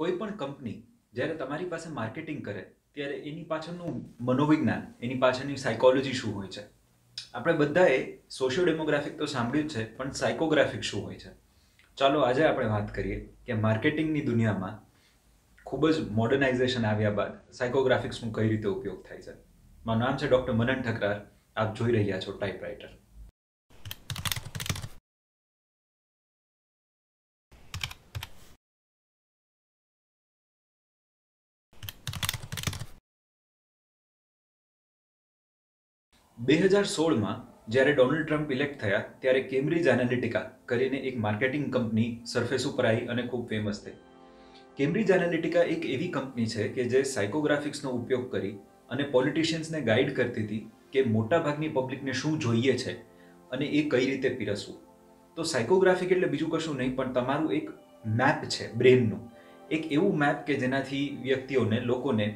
કોઈપણ કંપની જ્યારે તમારી પાસે માર્કેટિંગ કરે ત્યારે એની પાછળનું મનોવિજ્ઞાન, એની પાછળની સાયકોલોજી શું હોય છે? આપણે બધાએ સોશિયો ડેમોગ્રાફિક તો સાંભળ્યું જ છે, પણ સાયકોગ્રાફિક શું હોય છે? ચાલો આજે આપણે વાત કરીએ કે માર્કેટિંગની દુનિયામાં ખૂબ જ મોડર્નાઇઝેશન આવ્યા બાદ સાયકોગ્રાફિક્સનો કઈ રીતે ઉપયોગ થાય છે. મારું નામ છે ડૉક્ટર મનન ઠકરાર, આપ જોઈ રહ્યા છો ટાઈપરાઇટર. બે હજાર સોળમાં જ્યારે ડોનાલ્ડ ટ્રમ્પ ઇલેક્ટ થયા ત્યારે કેમ્બ્રિજ એનાલિટિકા કરીને એક માર્કેટિંગ કંપની સરફેસ ઉપર આવી અને ખૂબ ફેમસ થઈ. કેમ્બ્રિજ એનાલિટિકા એક એવી કંપની છે કે જે સાયકોગ્રાફિક્સનો ઉપયોગ કરી અને પોલિટિશિયન્સને ગાઈડ કરતી હતી કે મોટાભાગની પબ્લિકને શું જોઈએ છે અને એ કઈ રીતે પીરસવું. તો સાયકોગ્રાફિક એટલે બીજું કશું નહીં પણ તમારું એક મેપ છે બ્રેનનું, એક એવું મેપ કે જેનાથી વ્યક્તિઓને, લોકોને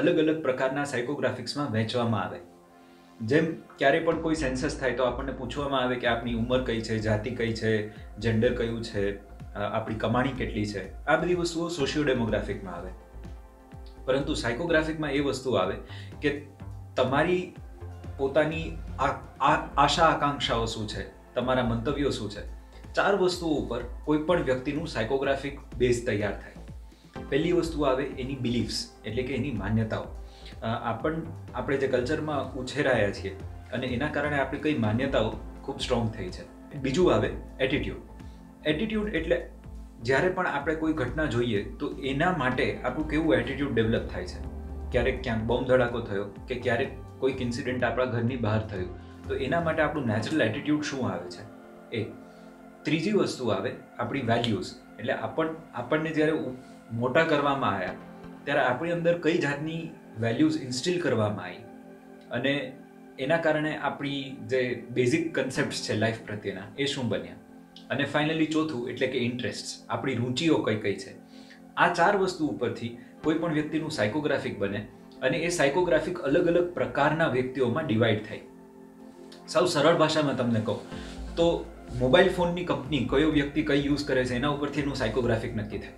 અલગ અલગ પ્રકારના સાયકોગ્રાફિક્સમાં વહેંચવામાં આવે. જેમ ક્યારે પણ કોઈ સેન્સસ થાય તો આપણને પૂછવામાં આવે કે આપની ઉંમર કઈ છે, જાતિ કઈ છે, જેન્ડર કયું છે, આપણી કમાણી કેટલી છે. આ બધી વસ્તુઓ સોશિયો ડેમોગ્રાફિકમાં આવે, પરંતુ સાયકોગ્રાફિકમાં એ વસ્તુ આવે કે તમારી પોતાની આશા આકાંક્ષાઓ શું છે, તમારા મંતવ્યો શું છે. ચાર વસ્તુઓ ઉપર કોઈપણ વ્યક્તિનું સાયકોગ્રાફિક બેઝ તૈયાર થાય. પહેલી વસ્તુ આવે એની બિલીફ્સ એટલે કે એની માન્યતાઓ. આપણે જે કલ્ચરમાં ઉછેરાયા છીએ અને એના કારણે આપણી કઈ માન્યતાઓ ખૂબ સ્ટ્રોંગ થઈ છે. બીજું આવે એટીટ્યૂડ. એટીટ્યૂડ એટલે જ્યારે પણ આપણે કોઈ ઘટના જોઈએ તો એના માટે આપણું કેવું એટીટ્યૂડ ડેવલપ થાય છે. ક્યારેક ક્યાંક બોમ્બ ધડાકો થયો કે ક્યારેક કોઈક ઇન્સિડન્ટ આપણા ઘરની બહાર થયું તો એના માટે આપણું નેચરલ એટીટ્યૂડ શું આવે છે એ. ત્રીજી વસ્તુ આવે આપણી વેલ્યુઝ એટલે આપણને જ્યારે મોટા કરવામાં આવ્યા ત્યારે આપણી અંદર કઈ જાતની વેલ્યુઝ ઇન્સ્ટિલ કરવામાં આવી અને એના કારણે આપણી જે બેઝિક કન્સેપ્ટ્સ છે લાઈફ પ્રત્યેના એ શું બન્યા. અને ફાઇનલી ચોથું એટલે કે ઇન્ટરેસ્ટ, આપણી રુચિઓ કઈ કઈ છે. આ ચાર વસ્તુ ઉપરથી કોઈ પણ વ્યક્તિનું સાયકોગ્રાફિક બને અને એ સાયકોગ્રાફિક અલગ અલગ પ્રકારના વ્યક્તિઓમાં ડિવાઈડ થાય. સૌ સરળ ભાષામાં તમને કહું તો મોબાઈલ ફોનની કંપની કયો વ્યક્તિ કઈ યુઝ કરે છે એના ઉપરથી એનું સાયકોગ્રાફિક નક્કી થાય.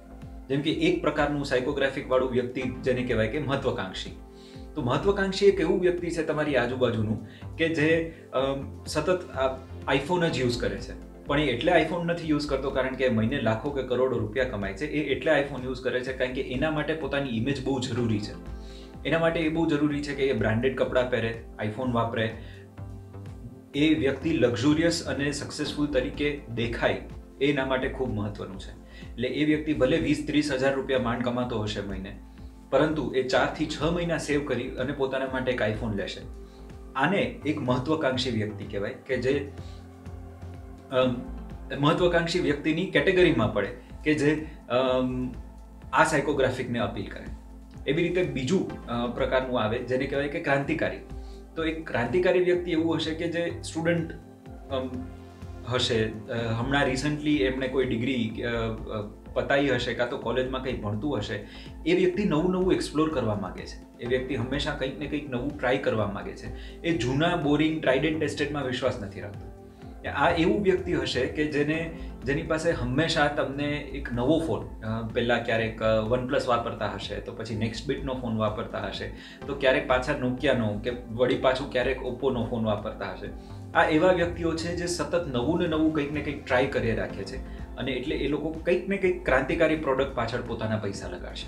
જેમ કે એક પ્રકારનું સાયકોગ્રાફિકવાળું વ્યક્તિ જેને કહેવાય કે મહત્વકાંક્ષી. તો મહત્વકાંક્ષી એક એવું વ્યક્તિ છે તમારી આજુબાજુનું કે જે સતત આઈફોન જ યુઝ કરે છે, પણ એ એટલે આઈફોન નથી યુઝ કરતો કારણ કે મહિને લાખો કે કરોડો રૂપિયા કમાય છે. એ એટલે આઈફોન યુઝ કરે છે કારણ કે એના માટે પોતાની ઇમેજ બહુ જરૂરી છે. એના માટે એ બહુ જરૂરી છે કે એ બ્રાન્ડેડ કપડાં પહેરે, આઈફોન વાપરે, એ વ્યક્તિ લક્ઝુરિયસ અને સક્સેસફુલ તરીકે દેખાય એના માટે ખૂબ મહત્વનું છે. એટલે એ વ્યક્તિ ભલે 20-30 હજાર રૂપિયા માંડ કમાતો હશે મહિને, પરંતુ એ 4 થી 6 મહિના સેવ કરી અને પોતાના માટે એક આઈફોન લેશે. આને એક મહત્વકાંક્ષી વ્યક્તિ કહેવાય કે જે મહત્વકાંક્ષી વ્યક્તિની કેટેગરીમાં પડે કે જે આ સાયકોગ્રાફિકને અપીલ કરે. એવી રીતે બીજું પ્રકારનું આવે જેને કહેવાય કે ક્રાંતિકારી. તો એક ક્રાંતિકારી વ્યક્તિ એવું હશે કે જે સ્ટુડન્ટ હશે, હમણાં રિસન્ટલી એમણે કોઈ ડિગ્રી પતાવી હશે કાં તો કોલેજમાં કંઈ ભણતું હશે. એ વ્યક્તિ નવું એક્સપ્લોર કરવા માગે છે. એ વ્યક્તિ હંમેશા કંઈક ને કંઈક નવું ટ્રાય કરવા માગે છે. એ જૂના બોરિંગ ટ્રાઇડ એન્ડ ટેસ્ટેડમાં વિશ્વાસ નથી રાખતો. આ એવું વ્યક્તિ હશે કે જેની પાસે હંમેશા તમને એક નવો ફોન, પહેલાં ક્યારેક OnePlus વાપરતા હશે તો પછી નેક્સ્ટ બીટનો ફોન વાપરતા હશે તો ક્યારેક પાછા Nokiaનો કે વળી પાછું ક્યારેક Oppoનો ફોન વાપરતા હશે. આ એવા વ્યક્તિઓ છે જે સતત નવું ને નવું કંઈક ને કંઈક ટ્રાય કરી રાખે છે અને એટલે એ લોકો કંઈક ને કંઈક ક્રાંતિકારી પ્રોડક્ટ પાછળ પોતાના પૈસા લગાડશે.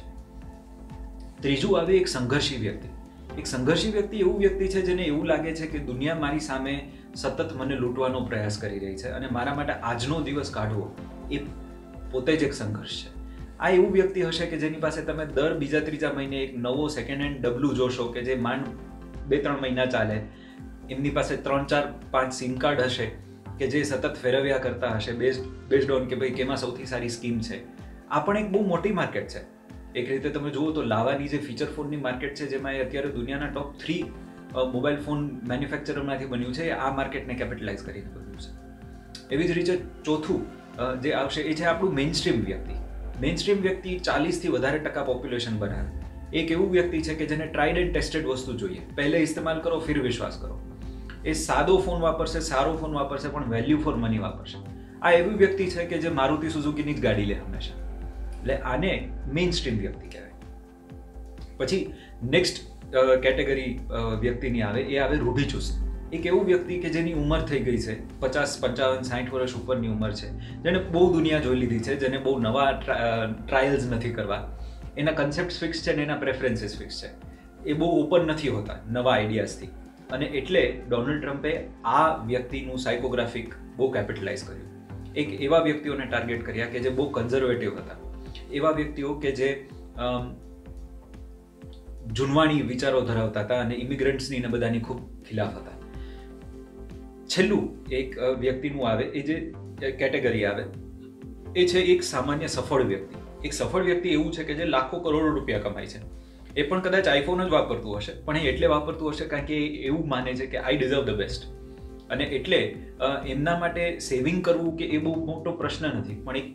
ત્રીજું આવે એક સંઘર્ષી વ્યક્તિ. એક સંઘર્ષી વ્યક્તિ એવું વ્યક્તિ છે જેને એવું લાગે છે કે દુનિયા મારી સામે સતત મને લૂંટવાનો પ્રયાસ કરી રહી છે અને મારા માટે આજનો દિવસ કાઢવો એ પોતે જ એક સંઘર્ષ છે. આ એવું વ્યક્તિ હશે કે જેની પાસે તમે દર બીજા ત્રીજા મહિને એક નવો સેકન્ડ હેન્ડ ડબલું જોશો કે જે માંડ 2-3 મહિના ચાલે. એમની પાસે 3-4-5 સિમ કાર્ડ હશે કે જે સતત ફેરવ્યા કરતા હશે બેઝડ ઓન કે ભાઈ કેમાં સૌથી સારી સ્કીમ છે. આ પણ એક બહુ મોટી માર્કેટ છે. એક રીતે તમે જુઓ તો લાવાની જે ફીચર ફોનની માર્કેટ છે જેમાં અત્યારે દુનિયાના ટોપ 3 મોબાઈલ ફોન મેન્યુફેક્ચરરમાંથી બન્યું છે, આ માર્કેટને કેપિટલાઇઝ કરીને બન્યું છે. એવી જ રીતે ચોથું જે આવશે એ છે આપણું મેઇનસ્ટ્રીમ વ્યક્તિ. મેઇનસ્ટ્રીમ વ્યક્તિ 40% થી વધારે પોપ્યુલેશન બનાવે. એક એવું વ્યક્તિ છે કે જેને ટ્રાઇડ એન્ડ ટેસ્ટેડ વસ્તુ જોઈએ, પહેલે ઇસ્તેમાલ કરો ફિર વિશ્વાસ કરો. એ સાદો ફોન વાપરશે, સારો ફોન વાપરશે, પણ વેલ્યુ ફોર મની વાપરશે. આ એવી વ્યક્તિ છે કે જે મારુતિ સુઝુકીની જ ગાડી લે હંમેશા. એટલે આને મેઇન સ્ટ્રીમ વ્યક્તિ કહેવાય. પછી નેક્સ્ટ કેટેગરી વ્યક્તિની આવે એ આવે રૂઢિચુસ્ત. એક એવું વ્યક્તિ કે જેની ઉંમર થઈ ગઈ છે 50, 55, 60 વર્ષ ઉપરની ઉંમર છે, જેને બહુ દુનિયા જોઈ લીધી છે, જેને બહુ નવા ટ્રાયલ્સ નથી કરવા, એના કન્સેપ્ટ ફિક્સ છે ને એના પ્રેફરન્સીસ ફિક્સ છે, એ બહુ ઓપન નથી હોતા નવા આઈડિયાઝથી. અને એટલે ડોનાલ્ડ ટ્રમ્પે આ વ્યક્તિનું સાયકોગ્રાફિક બહુ કેપિટલાઇઝ કર્યું. એક એવા વ્યક્તિઓને ટાર્ગેટ કર્યા કે જે બહુ કન્ઝર્વેટિવ હતા, એવા વ્યક્તિઓ કે જે જૂનવાણી વિચારો ધરાવતા હતા અને ઇમિગ્રન્ટ્સની ને બધાની ખૂબ ખિલાફ હતા. છેલ્લું એક વ્યક્તિનું આવે એ જે કેટેગરી આવે એ છે એક સામાન્ય સફળ વ્યક્તિ. એક સફળ વ્યક્તિ એવું છે કે જે લાખો કરોડો રૂપિયા કમાય છે, એ પણ કદાચ આઈફોન જ વાપરતું હશે, પણ એ એટલે વાપરતું હશે કારણ કે એવું માને છે કે આઈ ડિઝર્વ ધ બેસ્ટ. અને એટલે એમના માટે સેવિંગ કરવું કે એ બહુ મોટો પ્રશ્ન નથી, પણ એક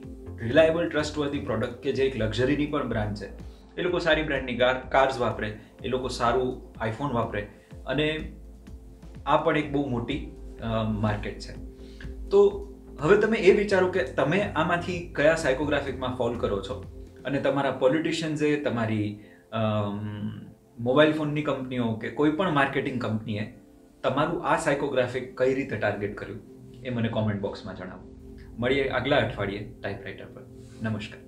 રિલાયેબલ ટ્રસ્ટવર્ધી પ્રોડક્ટ કે જે એક લક્ઝરીની પણ બ્રાન્ડ છે, એ લોકો સારી બ્રાન્ડની કાર્સ વાપરે, એ લોકો સારું આઈફોન વાપરે, અને આ પણ એક બહુ મોટી માર્કેટ છે. તો હવે તમે એ વિચારો કે તમે આમાંથી કયા સાયકોગ્રાફિકમાં ફોલ કરો છો, અને તમારા પોલિટિશિયન્સે, તમારી મોબાઈલ ફોનની કંપનીઓ કે કોઈ પણ માર્કેટિંગ કંપનીએ તમારું આ સાયકોગ્રાફિક કઈ રીતે ટાર્ગેટ કર્યું એ મને કોમેન્ટ બોક્સમાં જણાવો. મળીએ આગલા અઠવાડિયે ટાઈપરાઇટર પર. નમસ્કાર.